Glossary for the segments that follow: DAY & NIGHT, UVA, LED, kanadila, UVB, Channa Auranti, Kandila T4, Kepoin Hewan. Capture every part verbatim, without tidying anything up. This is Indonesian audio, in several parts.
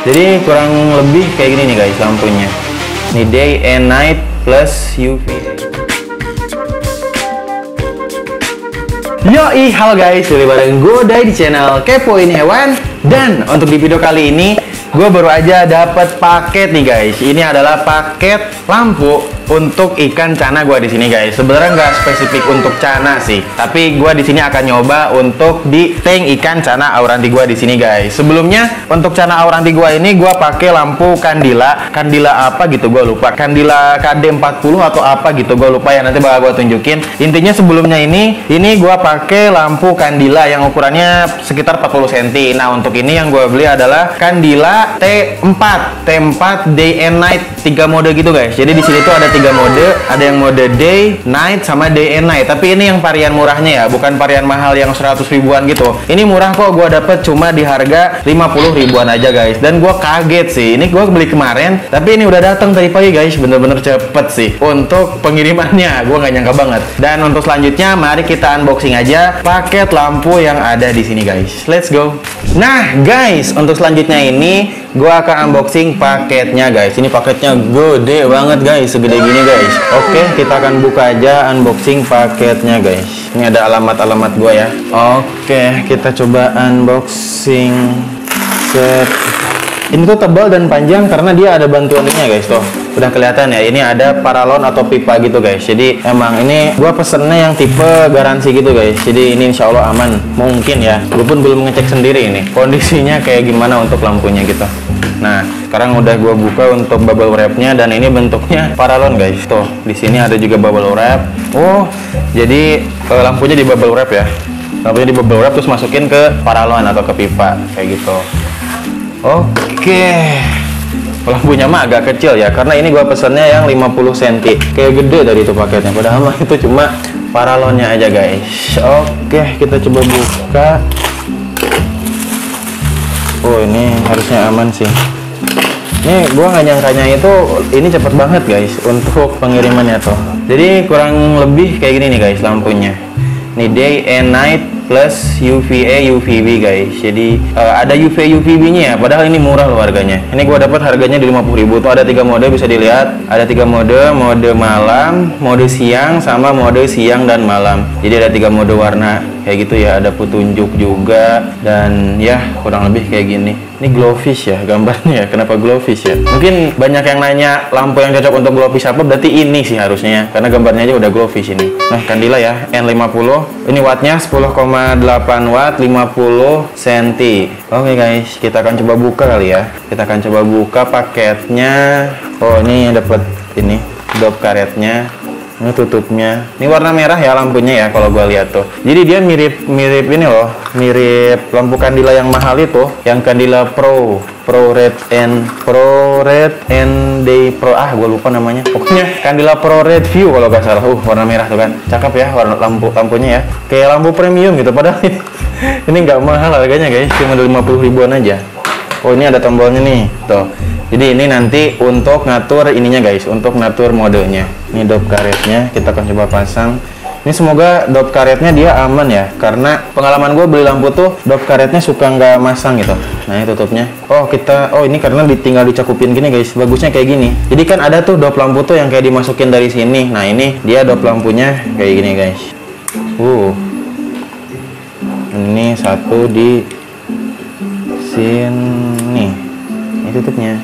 Jadi kurang lebih kayak gini nih guys lampunya. Ini day and night plus U V A. Yoi, halo guys, dari bareng gue Day di channel Kepoin Hewan. Dan untuk di video kali ini gue baru aja dapat paket nih guys. Ini adalah paket lampu untuk ikan Channa gue di sini guys. Sebenarnya nggak spesifik untuk Channa sih, tapi gue di sini akan nyoba untuk di tank ikan Channa Auranti gue di sini guys. Sebelumnya untuk Channa Auranti gue ini gue pakai lampu Kandila, Kandila apa gitu gue lupa, Kandila K D empat puluh atau apa gitu gue lupa ya, nanti bakal gue tunjukin. Intinya sebelumnya ini, ini gue pakai lampu Kandila yang ukurannya sekitar empat puluh sentimeter. Nah untuk ini yang gue beli adalah Kandila T empat, T empat day and night, tiga mode gitu guys. Jadi di sini tuh ada tiga tiga mode, ada yang mode day, night, sama day and night. Tapi ini yang varian murahnya ya, bukan varian mahal yang seratus ribuan gitu. Ini murah kok, gue dapet cuma di harga lima puluh ribuan aja guys. Dan gue kaget sih, ini gue beli kemarin, tapi ini udah datang tadi pagi guys. Bener-bener cepet sih untuk pengirimannya, gue nggak nyangka banget. Dan untuk selanjutnya, mari kita unboxing aja paket lampu yang ada di sini guys. Let's go. Nah guys, untuk selanjutnya ini gue akan unboxing paketnya guys. Ini paketnya gede banget guys, segede gini guys. Oke, kita akan buka aja unboxing paketnya guys. Ini ada alamat-alamat gue ya. Oke, kita coba unboxing set. Ini tuh tebal dan panjang karena dia ada bantuannya guys tuh. Udah kelihatan ya, ini ada paralon atau pipa gitu guys. Jadi emang ini gua pesennya yang tipe garansi gitu guys. Jadi ini insya Allah aman, mungkin ya. Gue pun belum ngecek sendiri ini kondisinya kayak gimana untuk lampunya gitu. Nah sekarang udah gua buka untuk bubble wrapnya, dan ini bentuknya paralon guys. Tuh di sini ada juga bubble wrap. Oh jadi lampunya di bubble wrap ya, lampunya di bubble wrap terus masukin ke paralon atau ke pipa kayak gitu. Oke, lampunya mah agak kecil ya, karena ini gua pesennya yang lima puluh sentimeter. Kayak gede dari itu paketnya, padahal mah itu cuma paralonnya aja guys. Oke, kita coba buka. Oh ini harusnya aman sih. Ini gua nggak nyangkanya itu ini cepet banget guys untuk pengirimannya tuh. Jadi kurang lebih kayak gini nih guys lampunya. Ini day and night plus U V A U V B guys. Jadi uh, ada U V A U V B-nya ya, padahal ini murah loh harganya. Ini gua dapat harganya di lima puluh ribu. Tuh ada tiga mode, bisa dilihat. Ada tiga mode, mode malam, mode siang, sama mode siang dan malam. Jadi ada tiga mode warna kayak gitu ya, ada petunjuk juga. Dan ya kurang lebih kayak gini. Ini glowfish ya gambarnya ya. Kenapa glowfish ya? Mungkin banyak yang nanya lampu yang cocok untuk glowfish apa, berarti ini sih harusnya, karena gambarnya aja udah glowfish ini. Nah Kandila ya, N lima puluh. Ini wattnya sepuluh koma delapan watt, lima puluh sentimeter. Oke guys, kita akan coba buka kali ya. Kita akan coba buka paketnya. Oh ini dapat ini dop karetnya. Ini tutupnya. Ini warna merah ya lampunya ya kalau gua lihat tuh. Jadi dia mirip-mirip ini loh, mirip lampu Kandila yang mahal itu, yang Kandila Pro, Pro Red and Pro Red and Day Pro. Ah, gua lupa namanya. Pokoknya Kandila Pro Red View kalau nggak salah. Uh, warna merah tuh kan. Cakep ya warna lampu lampunya ya. Kayak lampu premium gitu padahal. Ini nggak mahal harganya, guys. Cuma lima puluh ribuan aja. Oh, ini ada tombolnya nih. Tuh. Jadi ini nanti untuk ngatur ininya guys, untuk ngatur modenya. Ini dop karetnya, kita akan coba pasang. Ini semoga dop karetnya dia aman ya, karena pengalaman gue beli lampu tuh dop karetnya suka nggak masang gitu. Nah ini tutupnya. Oh kita, oh ini karena ditinggal dicakupin gini guys. Bagusnya kayak gini. Jadi kan ada tuh dop lampu tuh yang kayak dimasukin dari sini. Nah ini dia dop lampunya kayak gini guys. Uh, ini satu di sini. Ini tutupnya.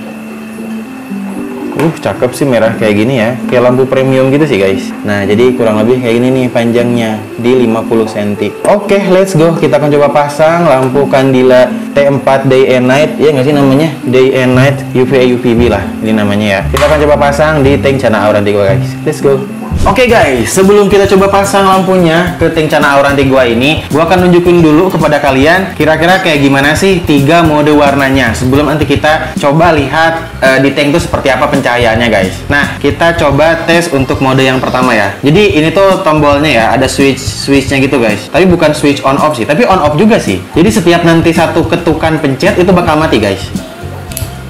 Uh, cakep sih merah kayak gini ya, kayak lampu premium gitu sih guys. Nah jadi kurang lebih kayak gini nih panjangnya di lima puluh sentimeter. Oke, let's go. Kita akan coba pasang lampu Kandila T empat day and night. Ya nggak sih namanya day and night U V A U V B lah ini namanya ya. Kita akan coba pasang di tank Channa Auranti gua guys. Let's go. Oke guys, sebelum kita coba pasang lampunya ke tank Channa Auranti gua ini, gua akan nunjukin dulu kepada kalian kira-kira kayak gimana sih tiga mode warnanya sebelum nanti kita coba lihat uh, di tank itu seperti apa pencahayaannya guys. Nah, kita coba tes untuk mode yang pertama ya. Jadi ini tuh tombolnya ya, ada switch switchnya gitu guys. Tapi bukan switch on off sih, tapi on off juga sih. Jadi setiap nanti satu ketukan pencet itu bakal mati guys.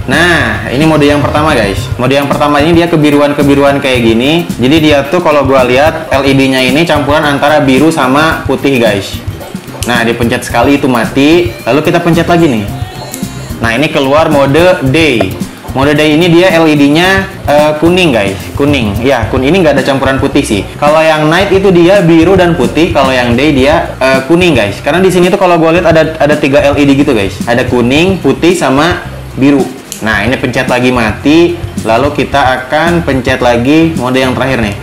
Nah, ini mode yang pertama guys. Mode yang pertama ini dia kebiruan-kebiruan kayak gini. Jadi dia tuh kalau gua lihat L E D-nya ini campuran antara biru sama putih guys. Nah, dipencet sekali itu mati, lalu kita pencet lagi nih. Nah, ini keluar mode day. Mode day ini dia L E D-nya uh, kuning, guys. Kuning. Ya, kun ini nggak ada campuran putih sih. Kalau yang night itu dia biru dan putih, kalau yang day dia uh, kuning, guys. Karena di sini tuh kalau gue lihat ada ada tiga L E D gitu, guys. Ada kuning, putih, sama biru. Nah, ini pencet lagi mati, lalu kita akan pencet lagi mode yang terakhir nih.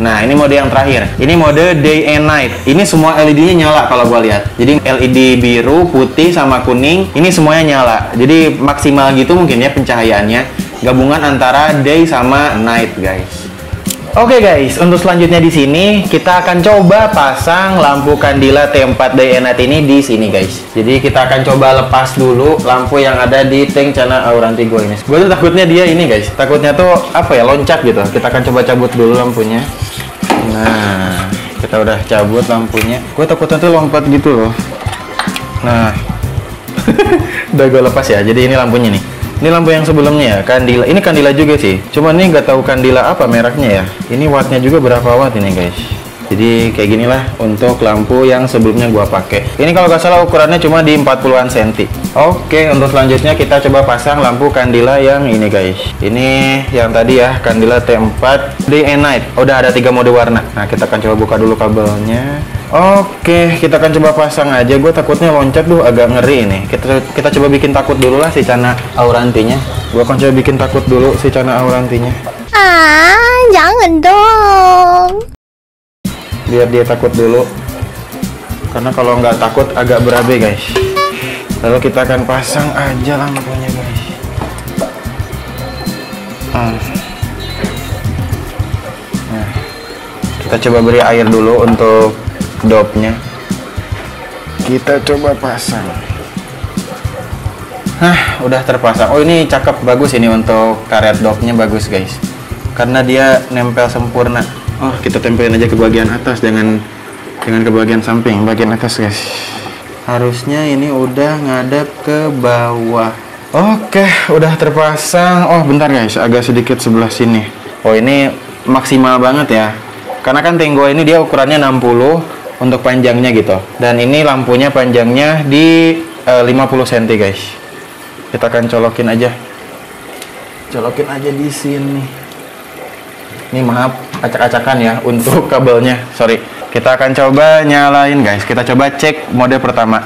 Nah, ini mode yang terakhir. Ini mode day and night. Ini semua L E D-nya nyala kalau gua lihat. Jadi L E D biru, putih, sama kuning, ini semuanya nyala. Jadi maksimal gitu mungkin ya pencahayaannya. Gabungan antara day sama night, guys. Oke okay guys, untuk selanjutnya di sini kita akan coba pasang lampu Kandila T empat Day and Night ini di sini, guys. Jadi kita akan coba lepas dulu lampu yang ada di tank Channa Auranti gue ini. Gue tuh takutnya dia ini, guys. Takutnya tuh apa ya, loncat gitu. Kita akan coba cabut dulu lampunya. Nah, kita udah cabut lampunya. Gue takutnya tuh lompat gitu loh. Nah, udah gue lepas ya. Jadi ini lampunya nih. Ini lampu yang sebelumnya ya, Kandila. Ini Kandila juga sih. Cuman ini nggak tahu Kandila apa mereknya ya. Ini wattnya juga berapa watt ini, guys. Jadi kayak ginilah untuk lampu yang sebelumnya gua pakai. Ini kalau nggak salah ukurannya cuma di empat puluhan senti. Oke, untuk selanjutnya kita coba pasang lampu Kandila yang ini, guys. Ini yang tadi ya, Kandila T empat Day and Night. Udah ada tiga mode warna. Nah, kita akan coba buka dulu kabelnya. Oke, kita akan coba pasang aja. Gue takutnya loncat, duh agak ngeri ini. Kita kita coba bikin takut dulu lah si Channa Aurantinya. Gue akan coba bikin takut dulu si Channa Aurantinya. Ah, jangan dong. Biar dia takut dulu. Karena kalau nggak takut agak berabe, guys. Lalu kita akan pasang aja lampunya, guys. Ah. Kita coba beri air dulu untuk dopnya. Kita coba pasang. Hah, udah terpasang. Oh, ini cakep, bagus ini untuk karet dopnya, bagus, guys. Karena dia nempel sempurna. Oh, kita tempelin aja ke bagian atas, jangan jangan ke bagian samping, bagian atas, guys. Harusnya ini udah ngadep ke bawah. Oke, udah terpasang. Oh, bentar, guys, agak sedikit sebelah sini. Oh, ini maksimal banget ya. Karena kan tank gue ini dia ukurannya enam puluh untuk panjangnya gitu. Dan ini lampunya panjangnya di uh, lima puluh senti, guys. Kita akan colokin aja. Colokin aja di sini. Ini maaf, acak-acakan ya untuk kabelnya. Sorry. Kita akan coba nyalain, guys. Kita coba cek mode pertama.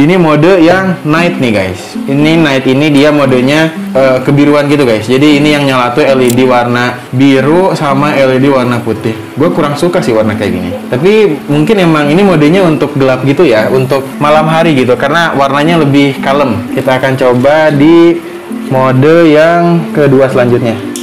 Ini mode yang night nih, guys. Ini night ini dia modenya uh, kebiruan gitu, guys. Jadi ini yang nyala tuh L E D warna biru sama L E D warna putih. Gue kurang suka sih warna kayak gini. Tapi mungkin emang ini modenya untuk gelap gitu ya, untuk malam hari gitu. Karena warnanya lebih kalem. Kita akan coba di mode yang kedua selanjutnya.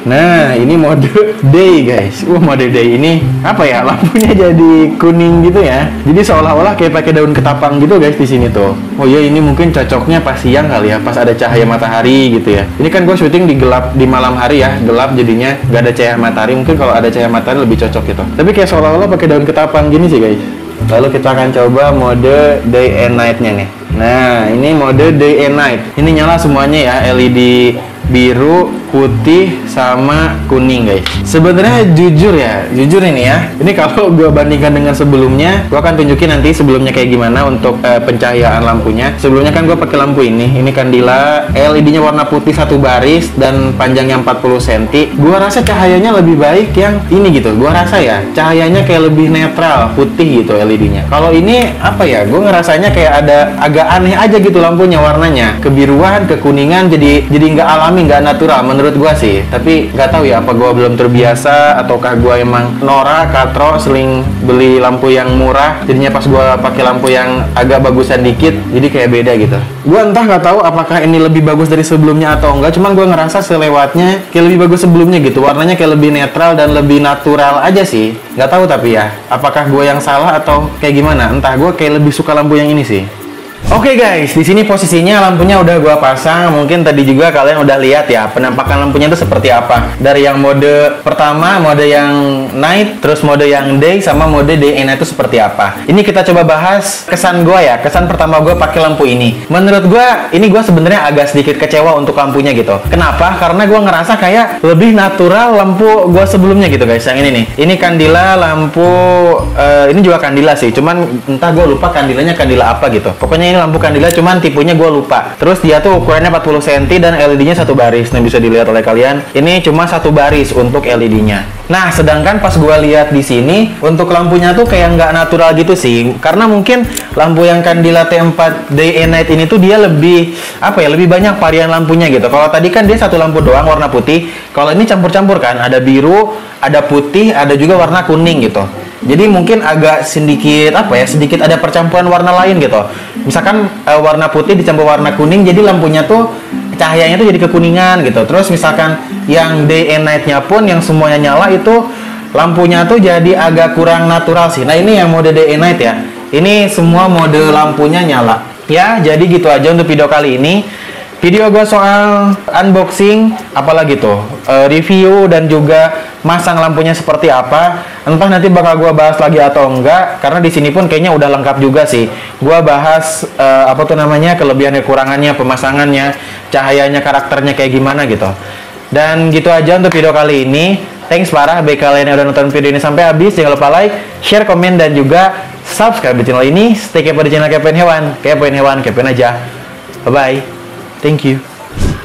Nah, ini mode day, guys. Wah, mode day ini apa ya? Lampunya jadi kuning gitu ya. Jadi seolah-olah kayak pakai daun ketapang gitu, guys, di sini tuh. Oh iya, ini mungkin cocoknya pas siang kali ya, pas ada cahaya matahari gitu ya. Ini kan gue syuting di gelap, di malam hari ya, gelap jadinya gak ada cahaya matahari. Mungkin kalau ada cahaya matahari lebih cocok gitu. Tapi kayak seolah-olah pakai daun ketapang gini sih, guys. Lalu kita akan coba mode day and night-nya nih. Nah, ini mode day and night. Ini nyala semuanya ya, L E D biru, putih, sama kuning, guys. Sebenarnya jujur ya, jujur ini ya. Ini kalau gue bandingkan dengan sebelumnya, gue akan tunjukin nanti sebelumnya kayak gimana untuk uh, pencahayaan lampunya. Sebelumnya kan gue pakai lampu ini, ini Kandila, L E D-nya warna putih satu baris dan panjangnya empat puluh senti. Gue rasa cahayanya lebih baik yang ini gitu. Gue rasa ya, cahayanya kayak lebih netral, putih gitu L E D-nya. Kalau ini apa ya? Gue ngerasanya kayak ada agak aneh aja gitu lampunya warnanya, kebiruan, kekuningan, jadi jadi nggak alami, nggak natural menurut menurut gua sih. Tapi nggak tahu ya apa gua belum terbiasa ataukah gua emang Nora Katro seling beli lampu yang murah, jadinya pas gua pakai lampu yang agak bagusan dikit jadi kayak beda gitu. Gua entah nggak tahu apakah ini lebih bagus dari sebelumnya atau enggak, cuman gua ngerasa selewatnya kayak lebih bagus sebelumnya gitu. Warnanya kayak lebih netral dan lebih natural aja sih. Nggak tahu tapi ya apakah gua yang salah atau kayak gimana, entah, gua kayak lebih suka lampu yang ini sih. Oke okay guys, di sini posisinya lampunya udah gua pasang. Mungkin tadi juga kalian udah lihat ya penampakan lampunya itu seperti apa. Dari yang mode pertama, mode yang night, terus mode yang day, sama mode day and night itu seperti apa. Ini kita coba bahas kesan gua ya. Kesan pertama gua pakai lampu ini. Menurut gua, ini gua sebenarnya agak sedikit kecewa untuk lampunya gitu. Kenapa? Karena gua ngerasa kayak lebih natural lampu gua sebelumnya gitu, guys. Yang ini nih. Ini Kandila lampu, uh, ini juga Kandila sih. Cuman entah gua lupa Kandilanya Kandila apa gitu. Pokoknya ini lampu Kandila, cuman tipunya gue lupa. Terus dia tuh ukurannya empat puluh sentimeter dan L E D-nya satu baris. Nah, bisa dilihat oleh kalian, ini cuma satu baris untuk L E D-nya. Nah, sedangkan pas gue lihat di sini, untuk lampunya tuh kayak nggak natural gitu sih. Karena mungkin lampu yang Kandila T empat Day and Night ini tuh dia lebih, apa ya, lebih banyak varian lampunya gitu. Kalau tadi kan dia satu lampu doang warna putih. Kalau ini campur-campur kan, ada biru, ada putih, ada juga warna kuning gitu. Jadi mungkin agak sedikit, apa ya, sedikit ada percampuran warna lain gitu. Misalkan e, warna putih dicampur warna kuning, jadi lampunya tuh cahayanya tuh jadi kekuningan gitu. Terus misalkan yang day and night-nya pun yang semuanya nyala itu lampunya tuh jadi agak kurang natural sih. Nah, ini yang mode day and night ya. Ini semua mode lampunya nyala. Ya, jadi gitu aja untuk video kali ini. Video gue soal unboxing, apalagi tuh e, review dan juga masang lampunya seperti apa. Entah nanti bakal gue bahas lagi atau enggak, karena di sini pun kayaknya udah lengkap juga sih. Gue bahas e, apa tuh namanya, kelebihan kekurangannya, pemasangannya, cahayanya, karakternya kayak gimana gitu. Dan gitu aja untuk video kali ini. Thanks parah bagi kalian yang udah nonton video ini sampai habis. Jangan lupa like, share, komen, dan juga subscribe di channel ini. Stay kepo di channel Kepoin Hewan. Kepoin Hewan, kepoin aja. Bye bye. Thank you.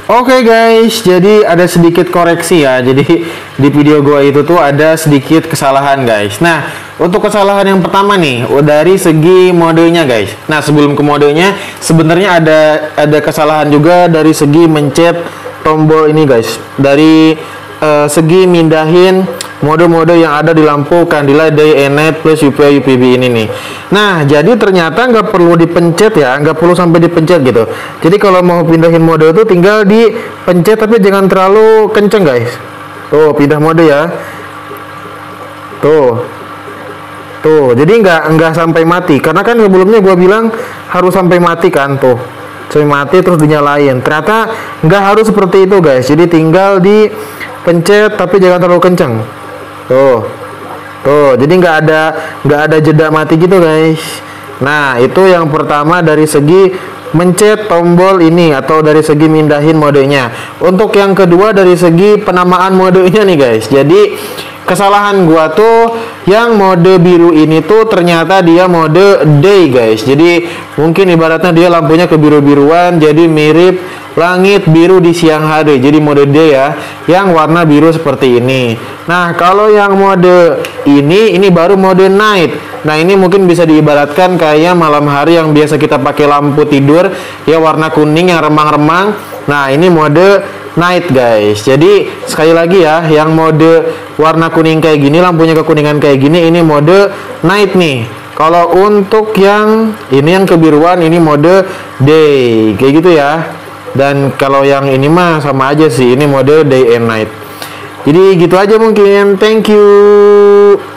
Oke okay guys, jadi ada sedikit koreksi ya. Jadi di video gua itu tuh ada sedikit kesalahan guys. Nah, untuk kesalahan yang pertama nih, dari segi modenya guys. Nah, sebelum ke modenya, sebenarnya ada ada kesalahan juga dari segi mencet tombol ini guys. Dari uh, segi mindahin mode-mode yang ada di lampu Kandila Day and Night plus U V A U V B ini nih. Nah, jadi ternyata nggak perlu dipencet ya, nggak perlu sampai dipencet gitu. Jadi kalau mau pindahin mode itu tinggal dipencet, tapi jangan terlalu kenceng guys. Tuh, pindah mode ya. Tuh, tuh. Jadi nggak nggak sampai mati. Karena kan sebelumnya gue bilang harus sampai mati kan tuh. Sampai mati terus dinyalain. Ternyata nggak harus seperti itu guys. Jadi tinggal dipencet, tapi jangan terlalu kenceng. Tuh. Tuh, jadi nggak ada nggak ada jeda mati gitu guys. Nah, itu yang pertama dari segi mencet tombol ini atau dari segi mindahin modenya. Untuk yang kedua dari segi penamaan modenya nih guys. Jadi kesalahan gua tuh yang mode biru ini tuh ternyata dia mode day guys. Jadi mungkin ibaratnya dia lampunya kebiru-biruan, jadi mirip langit biru di siang hari. Jadi mode D ya, yang warna biru seperti ini. Nah, kalau yang mode ini, ini baru mode night. Nah, ini mungkin bisa diibaratkan kayak malam hari yang biasa kita pakai lampu tidur ya, warna kuning yang remang-remang. Nah, ini mode night guys. Jadi sekali lagi ya, yang mode warna kuning kayak gini, lampunya kekuningan kayak gini, ini mode night nih. Kalau untuk yang ini yang kebiruan, ini mode day kayak gitu ya. Dan kalau yang ini mah sama aja sih, ini mode day and night. Jadi gitu aja mungkin. Thank you.